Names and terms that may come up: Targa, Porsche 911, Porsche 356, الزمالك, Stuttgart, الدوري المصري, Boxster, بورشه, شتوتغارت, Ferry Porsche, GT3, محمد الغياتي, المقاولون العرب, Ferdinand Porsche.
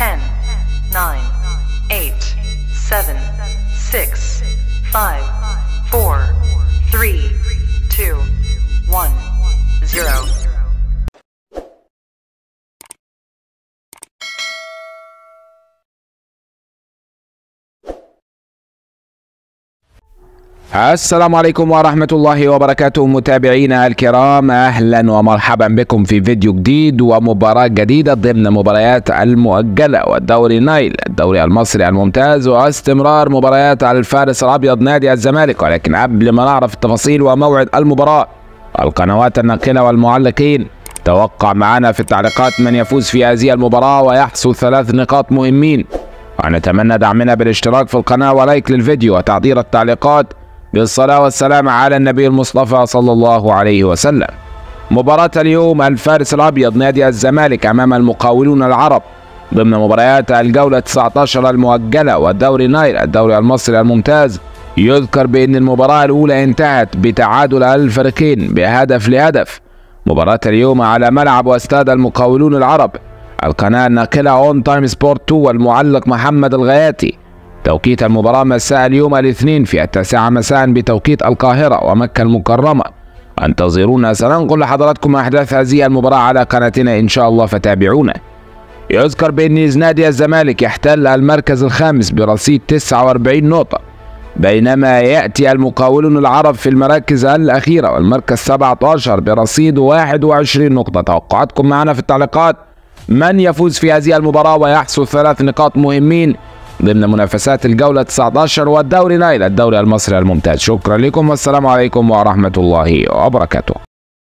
10 9 8 7 6 5 4 3 2 1 0 السلام عليكم ورحمة الله وبركاته متابعينا الكرام، أهلا ومرحبا بكم في فيديو جديد ومباراة جديدة ضمن مباريات المؤجلة والدوري النايل الدوري المصري الممتاز واستمرار مباريات على الفارس الأبيض نادي الزمالك. ولكن قبل ما نعرف التفاصيل وموعد المباراة، القنوات الناقلة والمعلقين، توقع معنا في التعليقات من يفوز في هذه المباراة ويحصل 3 نقاط مهمين. ونتمنى دعمنا بالاشتراك في القناة ولايك للفيديو وتعديل التعليقات، بالصلاة والسلام على النبي المصطفى صلى الله عليه وسلم. مباراة اليوم الفارس الأبيض نادي الزمالك أمام المقاولون العرب ضمن مباريات الجولة 19 المؤجلة والدوري نايل الدوري المصري الممتاز. يذكر بأن المباراة الأولى انتهت بتعادل الفريقين بهدف لهدف. مباراة اليوم على ملعب واستاد المقاولون العرب، القناة الناقلة أون تايم سبورت والمعلق محمد الغياتي. توقيت المباراة مساء اليوم الاثنين في 9 مساء بتوقيت القاهرة ومكة المكرمة. انتظرونا، سننقل لحضراتكم أحداث هذه المباراة على قناتنا إن شاء الله، فتابعونا. يذكر بأن نادي الزمالك يحتل المركز الخامس برصيد 49 نقطة، بينما يأتي المقاولون العرب في المراكز الأخيرة والمركز 17 برصيد 21 نقطة. توقعاتكم معنا في التعليقات من يفوز في هذه المباراة ويحصل 3 نقاط مهمين ضمن منافسات الجولة 19 والدوري نايل الدوري المصري الممتاز. شكرا لكم والسلام عليكم ورحمة الله وبركاته.